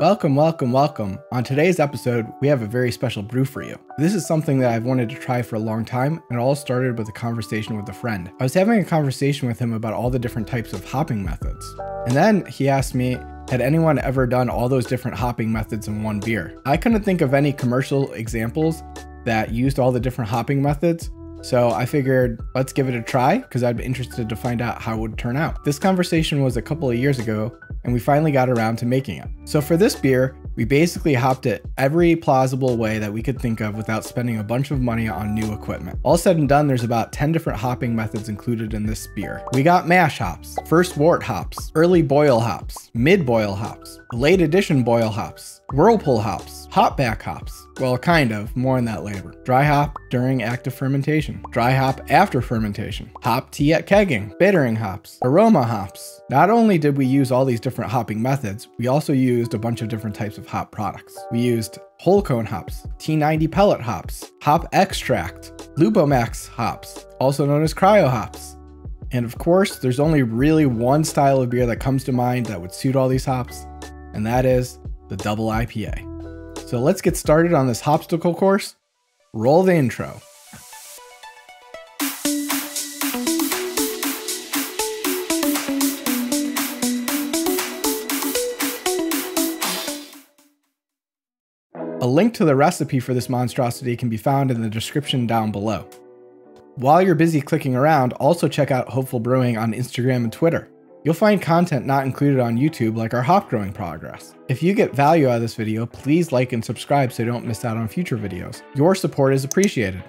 Welcome, welcome, welcome. On today's episode, we have a very special brew for you. This is something that I've wanted to try for a long time, and it all started with a conversation with a friend. I was having a conversation with him about all the different types of hopping methods. And then he asked me, had anyone ever done all those different hopping methods in one beer? I couldn't think of any commercial examples that used all the different hopping methods, so I figured let's give it a try because I'd be interested to find out how it would turn out. This conversation was a couple of years ago, and we finally got around to making it. So for this beer, we basically hopped it every plausible way that we could think of without spending a bunch of money on new equipment. All said and done, there's about 10 different hopping methods included in this beer. We got mash hops, first wort hops, early boil hops, mid boil hops, late edition boil hops, whirlpool hops, hop back hops, well, kind of, more on that later. Dry hop during active fermentation, dry hop after fermentation, hop tea at kegging, bittering hops, aroma hops. Not only did we use all these different hopping methods, we also used a bunch of different types of hop products. We used whole cone hops, T90 pellet hops, hop extract, Lupomax hops, also known as cryo hops. And of course, there's only really one style of beer that comes to mind that would suit all these hops, and that is the double IPA. So let's get started on this Hopstacle course. Roll the intro. A link to the recipe for this monstrosity can be found in the description down below. While you're busy clicking around, also check out Hopeful Brewing on Instagram and Twitter. You'll find content not included on YouTube like our hop growing progress. If you get value out of this video, please like and subscribe so you don't miss out on future videos. Your support is appreciated.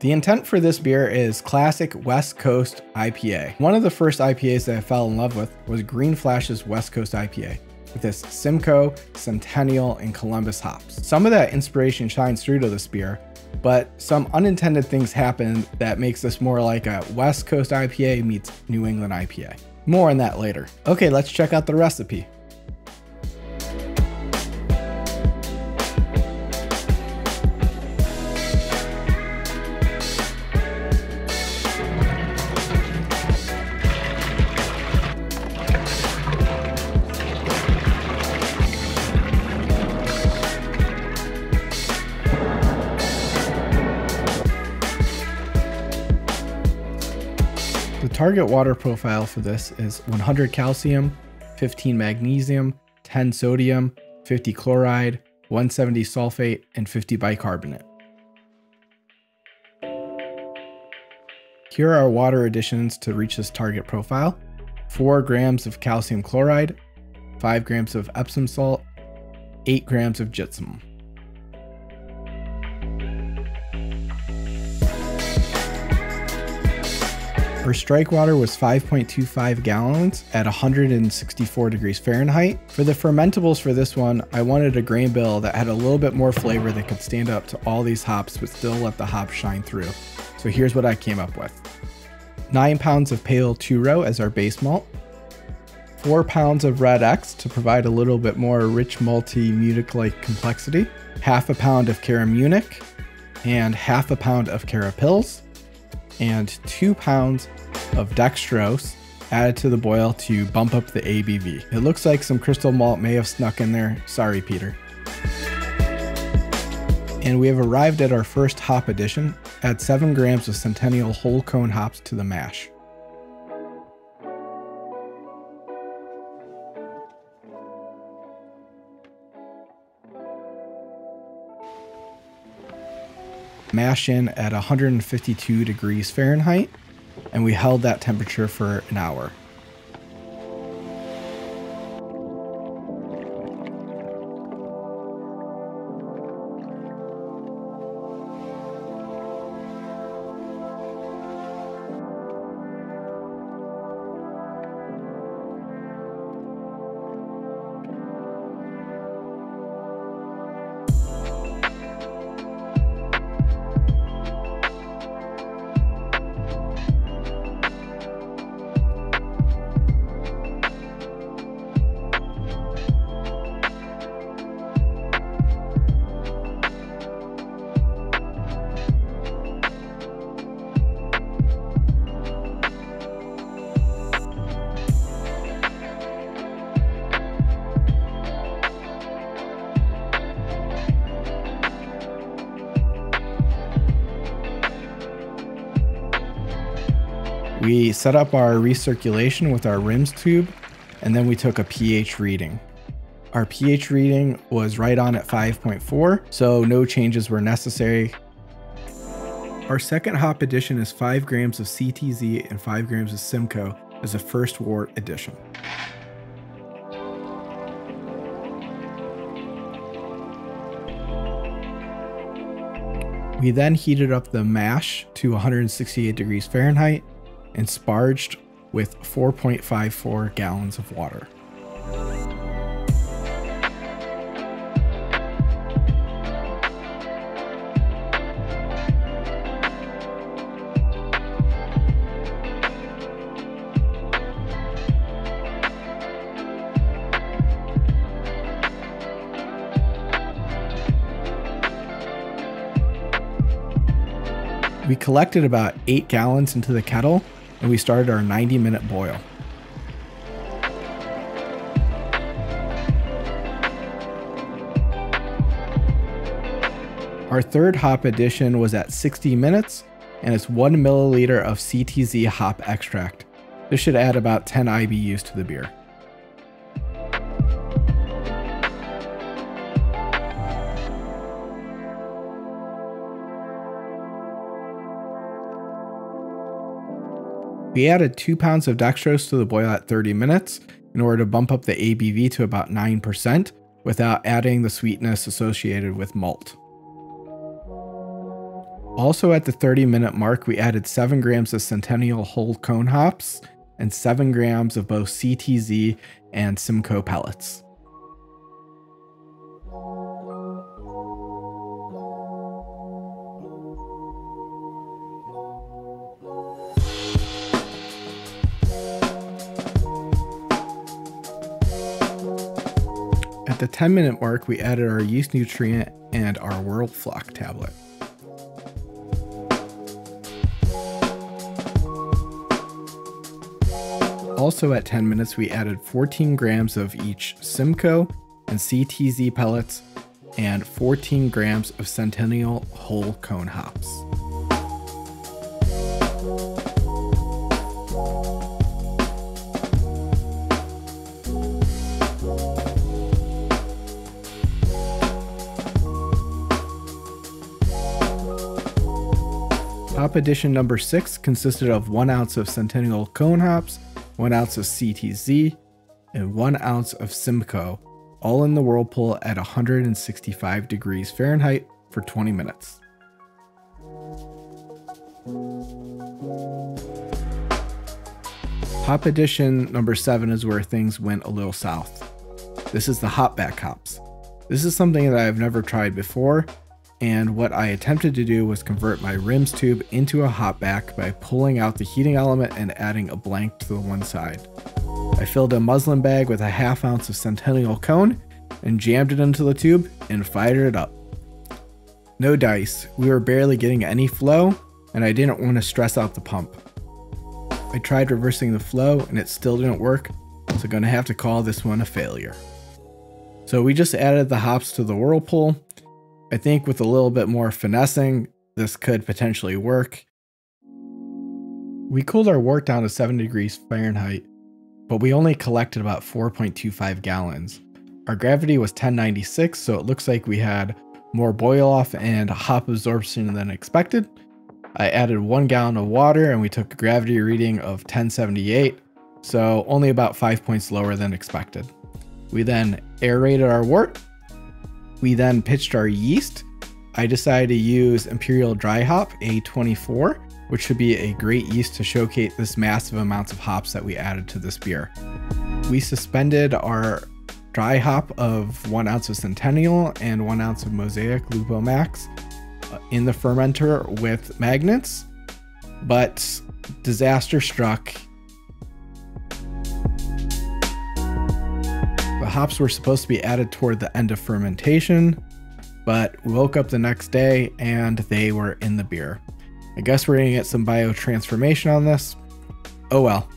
The intent for this beer is classic West Coast IPA. One of the first IPAs that I fell in love with was Green Flash's West Coast IPA, with this Simcoe, Centennial, and Columbus hops. Some of that inspiration shines through to this beer, but some unintended things happen that makes this more like a West Coast IPA meets New England IPA. More on that later. Okay, let's check out the recipe. Target water profile for this is 100 calcium, 15 magnesium, 10 sodium, 50 chloride, 170 sulfate, and 50 bicarbonate. Here are water additions to reach this target profile: 4 grams of calcium chloride, 5 grams of Epsom salt, 8 grams of gypsum. Our strike water was 5.25 gallons at 164 degrees Fahrenheit. For the fermentables for this one, I wanted a grain bill that had a little bit more flavor that could stand up to all these hops but still let the hops shine through. So here's what I came up with. 9 pounds of pale 2-row as our base malt, 4 pounds of Red X to provide a little bit more rich malty Munich-like complexity, half a pound of Cara Munich, and half a pound of Cara Pils, and 2 pounds of dextrose added to the boil to bump up the ABV. It looks like some crystal malt may have snuck in there. Sorry, Peter. And we have arrived at our first hop addition. Add 7 grams of Centennial whole cone hops to the mash. Mash in at 152 degrees Fahrenheit, and we held that temperature for an hour. We set up our recirculation with our RIMS tube, and then we took a pH reading. Our pH reading was right on at 5.4, so no changes were necessary. Our second hop addition is 5 grams of CTZ and 5 grams of Simcoe as a first wort addition. We then heated up the mash to 168 degrees Fahrenheit and sparged with 4.54 gallons of water. We collected about 8 gallons into the kettle and we started our 90-minute boil. Our third hop addition was at 60 minutes and it's 1 milliliter of CTZ hop extract. This should add about 10 IBUs to the beer. We added 2 pounds of dextrose to the boil at 30 minutes in order to bump up the ABV to about 9% without adding the sweetness associated with malt. Also at the 30-minute mark, we added 7 grams of Centennial whole cone hops and 7 grams of both CTZ and Simcoe pellets. At the 10-minute mark, we added our yeast nutrient and our whirlflock tablet. Also at 10 minutes, we added 14 grams of each Simcoe and CTZ pellets and 14 grams of Centennial whole cone hops. Hop addition number 6 consisted of 1 ounce of Centennial cone hops, 1 ounce of CTZ, and 1 ounce of Simcoe, all in the whirlpool at 165 degrees Fahrenheit for 20 minutes. Hop addition number 7 is where things went a little south. This is the hopback hops. This is something that I've never tried before, and what I attempted to do was convert my RIMS tube into a hopback by pulling out the heating element and adding a blank to the one side. I filled a muslin bag with a half ounce of Centennial cone and jammed it into the tube and fired it up. No dice, we were barely getting any flow and I didn't want to stress out the pump. I tried reversing the flow and it still didn't work, so gonna have to call this one a failure. So we just added the hops to the whirlpool. I think with a little bit more finessing, this could potentially work. We cooled our wort down to 7 degrees Fahrenheit, but we only collected about 4.25 gallons. Our gravity was 1096, so it looks like we had more boil off and hop absorption than expected. I added 1 gallon of water and we took a gravity reading of 1078, so only about 5 points lower than expected. We then aerated our wort. We then pitched our yeast. I decided to use Imperial Dry Hop A24, which should be a great yeast to showcase this massive amounts of hops that we added to this beer. We suspended our dry hop of 1 ounce of Centennial and 1 ounce of Mosaic Lupomax in the fermenter with magnets, but disaster struck. The hops were supposed to be added toward the end of fermentation, but we woke up the next day and they were in the beer. I guess we're gonna get some biotransformation on this. Oh well,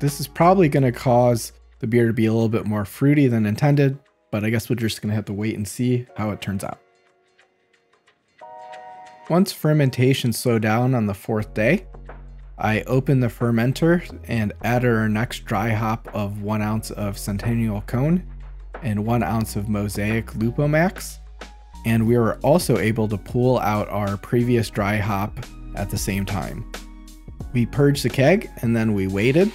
this is probably gonna cause the beer to be a little bit more fruity than intended, but I guess we're just gonna have to wait and see how it turns out. Once fermentation slowed down on the 4th day, I open the fermenter and add our next dry hop of 1 ounce of Centennial Cone and 1 ounce of Mosaic Lupomax. And we were also able to pull out our previous dry hop at the same time. We purged the keg and then we waited.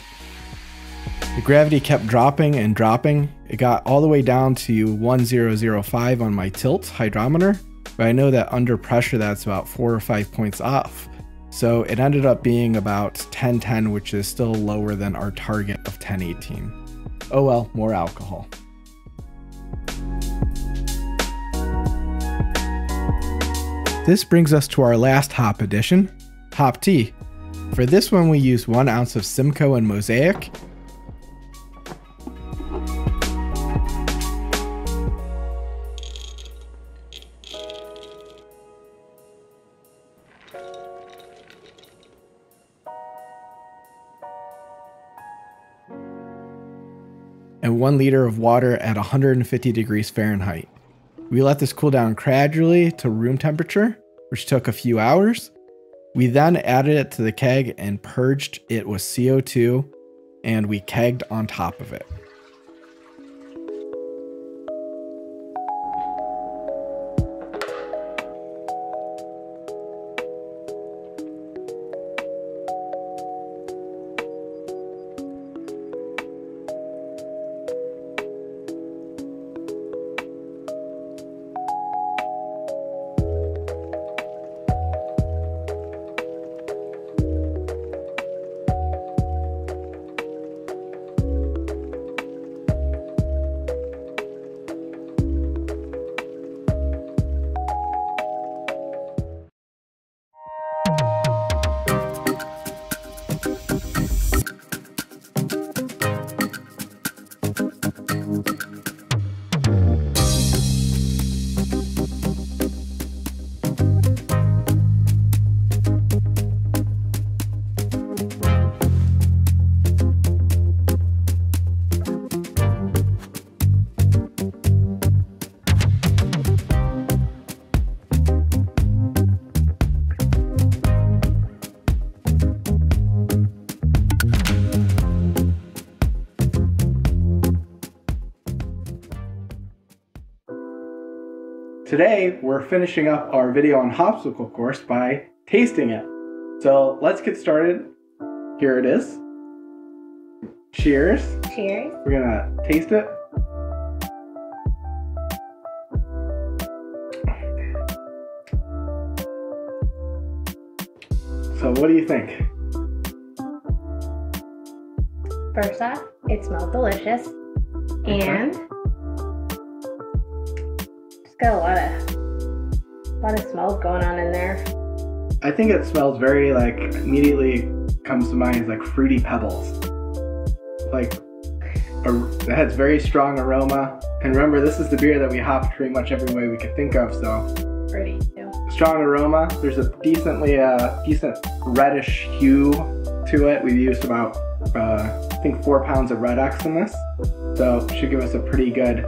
The gravity kept dropping and dropping. It got all the way down to 1005 on my Tilt hydrometer, but I know that under pressure that's about 4 or 5 points off. So it ended up being about 1010, which is still lower than our target of 1018. Oh well, more alcohol. This brings us to our last hop addition, hop tea. For this one, we used 1 ounce of Simcoe and Mosaic. And 1 liter of water at 150 degrees Fahrenheit. We let this cool down gradually to room temperature, which took a few hours. We then added it to the keg and purged it with CO2, and we kegged on top of it. Today, we're finishing up our video on Hopstacle Course by tasting it. So let's get started. Here it is. Cheers. Cheers. We're gonna taste it. So what do you think? First off, it smells delicious. And got a lot of smells going on in there. I think it smells very, like, immediately comes to mind is like fruity pebbles. Like, it has very strong aroma. And remember, this is the beer that we hopped pretty much every way we could think of, so. Pretty, too. Strong aroma. There's a decent reddish hue to it. We've used about, I think 4 pounds of Red X in this. So it should give us a pretty good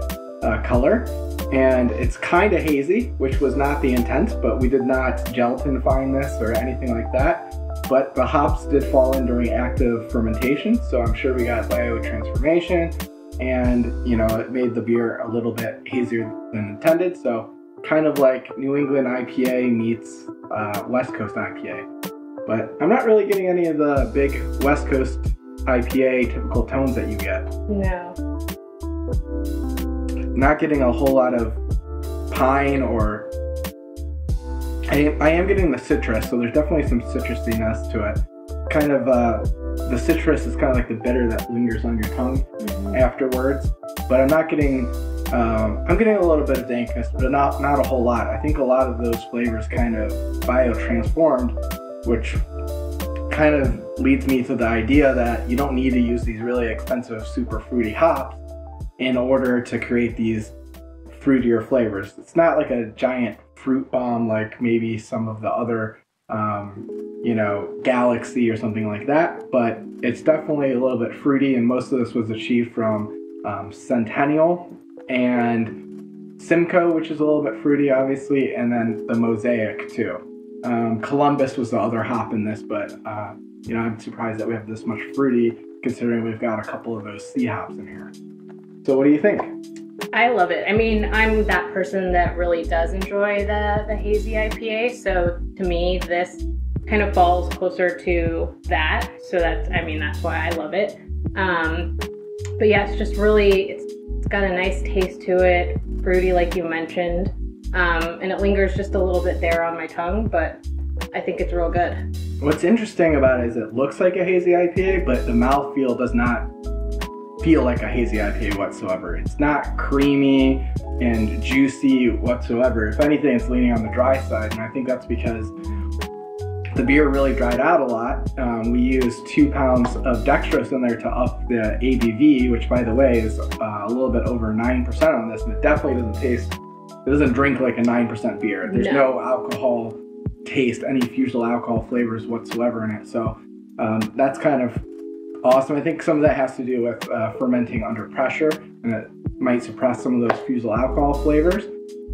color. And it's kind of hazy, which was not the intent, but we did not gelatin fine this or anything like that. But the hops did fall in during active fermentation, so I'm sure we got biotransformation, and you know, it made the beer a little bit hazier than intended. So kind of like New England IPA meets West Coast IPA. But I'm not really getting any of the big West Coast IPA typical tones that you get. No. Not getting a whole lot of pine or I am getting the citrus, so there's definitely some citrusiness to it. Kind of the citrus is kind of like the bitter that lingers on your tongue afterwards. But I'm not getting I'm getting a little bit of dankness, but not a whole lot. I think a lot of those flavors kind of biotransformed, which kind of leads me to the idea that you don't need to use these really expensive super fruity hops in order to create these fruitier flavors. It's not like a giant fruit bomb like maybe some of the other, you know, Galaxy or something like that, but it's definitely a little bit fruity, and most of this was achieved from Centennial and Simcoe, which is a little bit fruity, obviously, and then the Mosaic, too. Columbus was the other hop in this, but You know, I'm surprised that we have this much fruity, considering we've got a couple of those sea hops in here. So what do you think? I love it. I mean, I'm that person that really does enjoy the hazy IPA. So to me, this kind of falls closer to that. So that's, I mean, that's why I love it. But yeah, it's just really, it's got a nice taste to it. Fruity, like you mentioned. And it lingers just a little bit there on my tongue, but I think it's real good. What's interesting about it is it looks like a hazy IPA, but the mouthfeel does not feel like a hazy IPA whatsoever. It's not creamy and juicy whatsoever. If anything, it's leaning on the dry side, and I think that's because the beer really dried out a lot. We used 2 pounds of dextrose in there to up the ABV, which, by the way, is a little bit over 9% on this, and it definitely doesn't taste, it doesn't drink like a 9% beer. There's no alcohol taste, any fusel alcohol flavors whatsoever in it. So that's kind of awesome. I think some of that has to do with fermenting under pressure, and it might suppress some of those fusel alcohol flavors.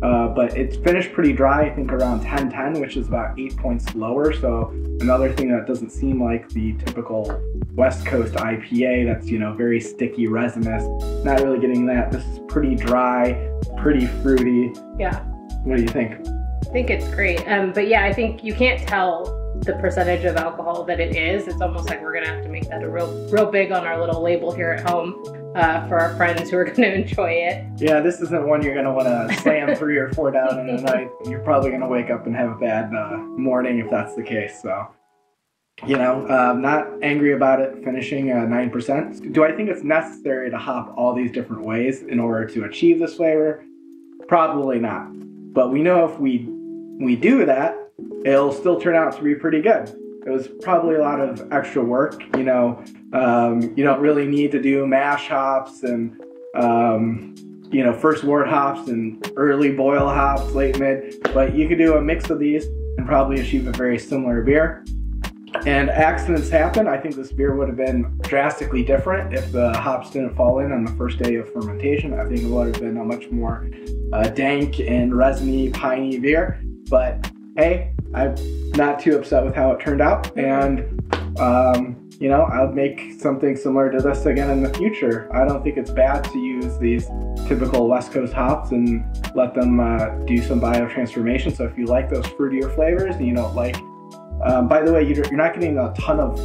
But it's finished pretty dry, I think around 1010, which is about 8 points lower. So another thing that doesn't seem like the typical West Coast IPA that's, you know, very sticky, resinous. Not really getting that. This is pretty dry, pretty fruity. Yeah. What do you think? I think it's great. But yeah, I think you can't tell the percentage of alcohol that it is. It's almost like we're gonna have to make that a real big on our little label here at home for our friends who are gonna enjoy it. Yeah, this isn't one you're gonna wanna slam 3 or 4 down in a night. You're probably gonna wake up and have a bad morning if that's the case. So, you know, not angry about it finishing 9%. Do I think it's necessary to hop all these different ways in order to achieve this flavor? Probably not. But we know if we do that, it'll still turn out to be pretty good. It was probably a lot of extra work, you know. You don't really need to do mash hops and, you know, first wort hops and early boil hops, late mid, but you could do a mix of these and probably achieve a very similar beer. And accidents happen. I think this beer would have been drastically different if the hops didn't fall in on the first day of fermentation. I think it would have been a much more dank and resiny, piney beer, but hey, I'm not too upset with how it turned out, and you know, I'll make something similar to this again in the future. I don't think it's bad to use these typical West Coast hops and let them do some biotransformation. So if you like those fruitier flavors and you don't like, by the way, you're not getting a ton of,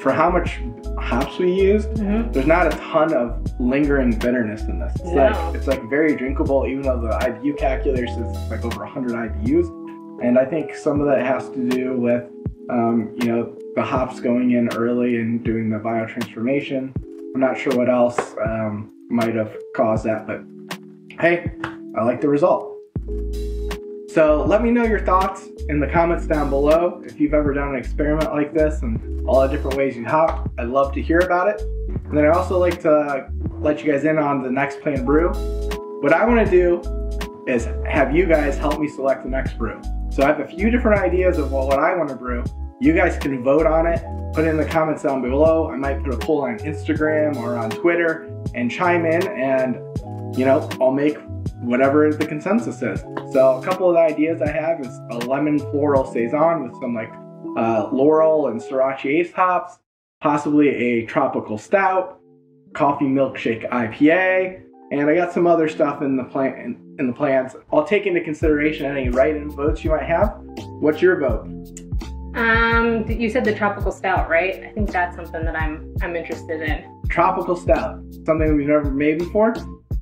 for how much hops we used, there's not a ton of lingering bitterness in this. It's like, it's like very drinkable, even though the IBU calculator says it's like over 100 IBUs. And I think some of that has to do with, you know, the hops going in early and doing the biotransformation. I'm not sure what else might have caused that, but hey, I like the result. So let me know your thoughts in the comments down below. If you've ever done an experiment like this and all the different ways you hop, I'd love to hear about it. And then I also like to let you guys in on the next planned brew. What I want to do is have you guys help me select the next brew. So I have a few different ideas of what I want to brew. You guys can vote on it, put it in the comments down below. I might put a poll on Instagram or on Twitter and chime in, and you know, I'll make whatever the consensus is. So a couple of the ideas I have is a lemon floral saison with some like laurel and sriracha ace hops, possibly a tropical stout, coffee milkshake IPA, and I got some other stuff in the plans. I'll take into consideration any write-in votes you might have. What's your vote? You said the tropical stout, right? I think that's something that I'm interested in. Tropical stout, something we've never made before.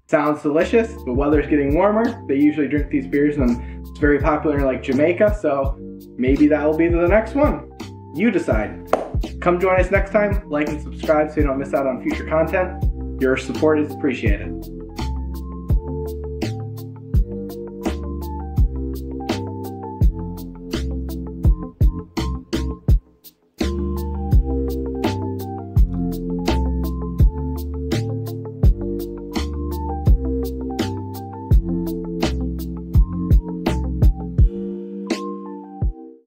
Sounds delicious. The weather's getting warmer. They usually drink these beers, and it's very popular in like Jamaica. So maybe that will be the next one. You decide. Come join us next time. Like and subscribe so you don't miss out on future content. Your support is appreciated.